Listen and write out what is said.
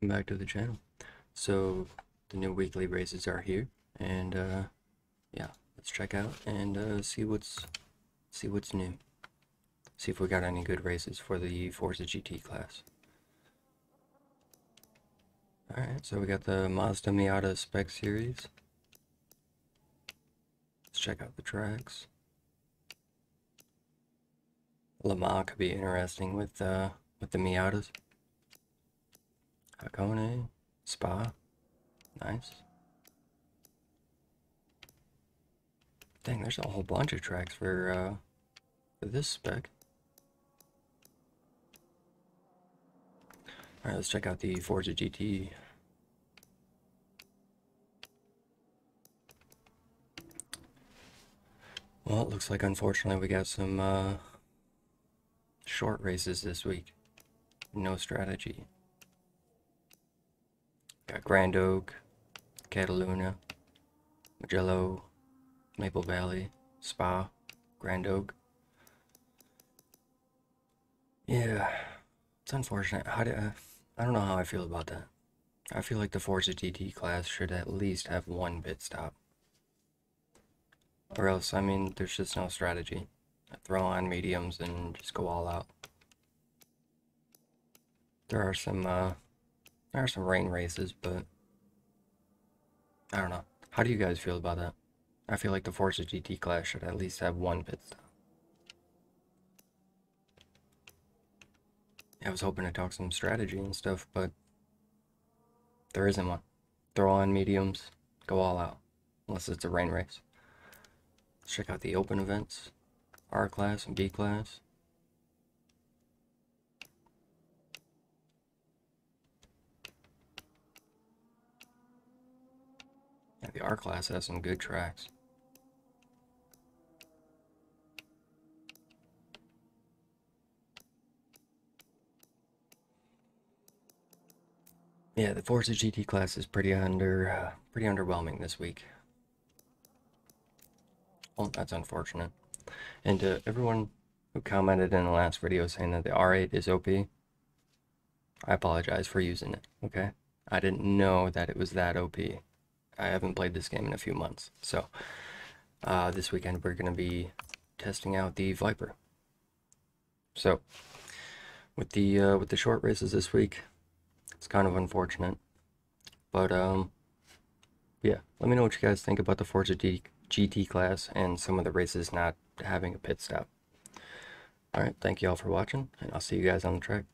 Welcome back to the channel. So the new weekly races are here, and yeah, let's check out and see what's new. See if we got any good races for the Forza GT class. All right, so we got the Mazda Miata Spec Series. Let's check out the tracks. Le Mans could be interesting with the Miatas. Hakone, Spa, Nice. Dang, there's a whole bunch of tracks for this spec. All right, let's check out the Forza GT. Well, it looks like unfortunately we got some short races this week. No strategy. Got Grand Oak, Cataluna, Mugello, Maple Valley, Spa, Grand Oak. Yeah, it's unfortunate. I don't know how I feel about that. I feel like the Forza TT class should at least have one pit stop. Or else, I mean, there's just no strategy. I throw on mediums and just go all out. There are some rain races, but I don't know. How do you guys feel about that? I feel like the Forza GT class should at least have one pit stop. I was hoping to talk some strategy and stuff, but there isn't one. Throw on mediums, go all out, unless it's a rain race. Let's check out the open events, R class and B class. The R class has some good tracks. Yeah, the Forza GT class is pretty underwhelming this week. Well, that's unfortunate. And to everyone who commented in the last video saying that the R8 is OP, I apologize for using it. Okay, I didn't know that it was that OP. I haven't played this game in a few months, so this weekend we're going to be testing out the Viper. So with the short races this week, it's kind of unfortunate, but yeah, let me know what you guys think about the Forza GT class and some of the races not having a pit stop. All right, thank you all for watching, and I'll see you guys on the track.